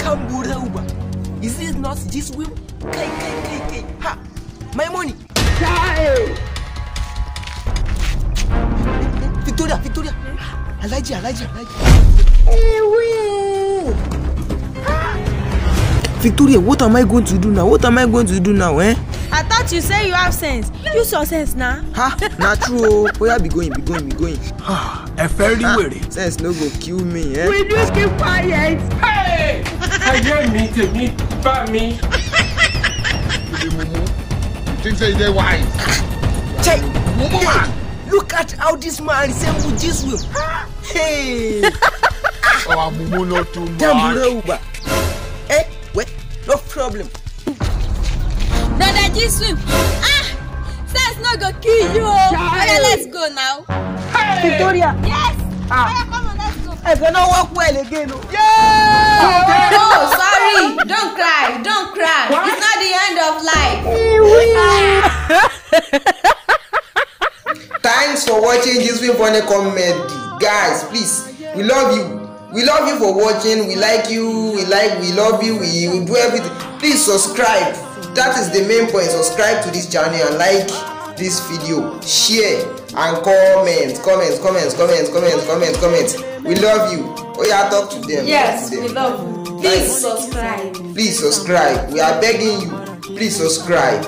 Kamburauba. Is it not this will? Kai. Ha! My money! Victoria! Alaji! Victoria, what am I going to do now? Eh? I thought you said you have sense. You saw sense now. Ha! Not true. Where be going. Ha! A fairly weary. Sense no go kill me, eh? Will you keep quiet? Hey! I hear me. You think so they're wise? Check! Hey, look at how this man resembles this will. Hey! Oh, Mumu, not too much. Hey, wait, no problem. Brother, this will. Ah! That's not gonna kill you. Okay, let's go now. Hey! Victoria! Yes! Ah. Come on, let's go. I cannot walk well again. Yeah! Oh, sorry. Don't cry. What? It's not the end of life. Thanks for watching this Way Funny Comedy. Guys, please, we love you. We love you for watching. We like you. We love you. We do everything. Please subscribe. That is the main point. Subscribe to this channel and like this video. Share and comment. We love you. Oh yeah, talk to them. Yes, we love you. Please subscribe. We are begging you. Please subscribe.